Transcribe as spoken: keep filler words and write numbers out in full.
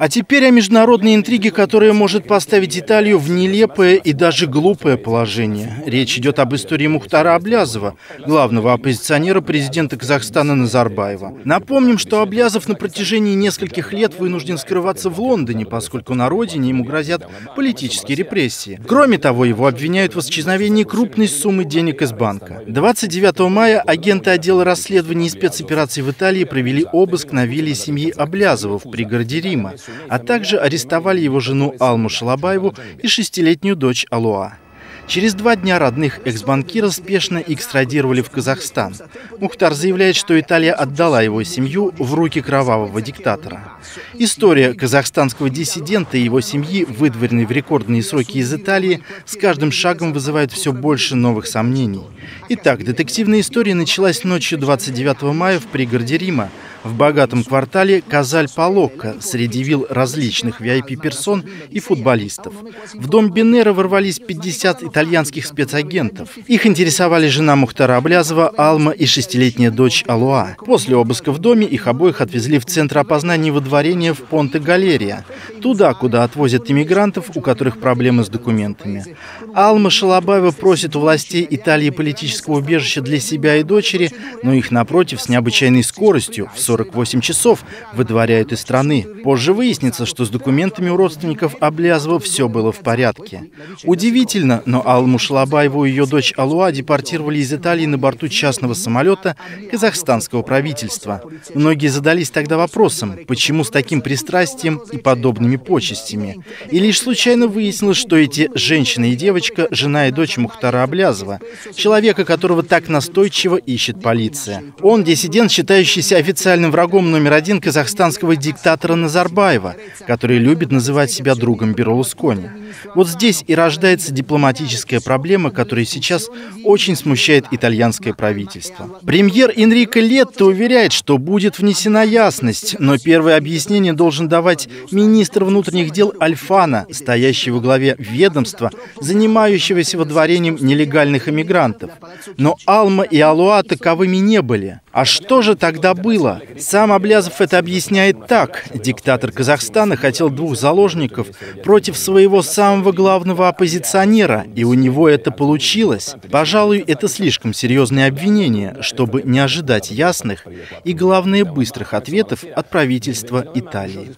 А теперь о международной интриге, которая может поставить Италию в нелепое и даже глупое положение. Речь идет об истории Мухтара Аблязова, главного оппозиционера президента Казахстана Назарбаева. Напомним, что Аблязов на протяжении нескольких лет вынужден скрываться в Лондоне, поскольку на родине ему грозят политические репрессии. Кроме того, его обвиняют в исчезновении крупной суммы денег из банка. двадцать девятого мая агенты отдела расследований и спецопераций в Италии провели обыск на вилле семьи Аблязова в пригороде Рима, а также арестовали его жену Алму Шалабаеву и шестилетнюю дочь Алуа. Через два дня родных экс-банкира спешно экстрадировали в Казахстан. Мухтар заявляет, что Италия отдала его семью в руки кровавого диктатора. История казахстанского диссидента и его семьи, выдворенной в рекордные сроки из Италии, с каждым шагом вызывает все больше новых сомнений. Итак, детективная история началась ночью двадцать девятого мая в пригороде Рима, в богатом квартале Казаль-Палокко, среди вилл различных ви ай пи-персон и футболистов. В дом Бенера ворвались пятьдесят итальянских спецагентов. Их интересовали жена Мухтара Аблязова Алма и шестилетняя дочь Алуа. После обыска в доме их обоих отвезли в Центр опознания и выдворения в Понте-галерия, туда, куда отвозят иммигрантов, у которых проблемы с документами. Алма Шалабаева просит у властей Италии политического убежища для себя и дочери, но их, напротив, с необычайной скоростью, в сорок восемь часов, выдворяют из страны. Позже выяснится, что с документами у родственников Аблязова все было в порядке. Удивительно, но Алму Шалабаеву и ее дочь Алуа депортировали из Италии на борту частного самолета казахстанского правительства. Многие задались тогда вопросом, почему с таким пристрастием и подобными почестями. И лишь случайно выяснилось, что эти женщина и девочка – жена и дочь Мухтара Аблязова, человека, которого так настойчиво ищет полиция. Он – диссидент, считающийся официальным врагом номер один казахстанского диктатора Назарбаева, который любит называть себя другом Берлускони. Вот здесь и рождается дипломатическая проблема, которая сейчас очень смущает итальянское правительство. Премьер Энрико Летта уверяет, что будет внесена ясность, но первое объяснение должен давать министр внутренних дел Альфана, стоящий во главе ведомства, занимающегося водворением нелегальных иммигрантов. Но Алма и Алуа таковыми не были. А что же тогда было? Сам Аблязов это объясняет так. Диктатор Казахстана хотел двух заложников против своего самого главного оппозиционера, и у него это получилось. Пожалуй, это слишком серьезное обвинение, чтобы не ожидать ясных и, главное, быстрых ответов от правительства Италии.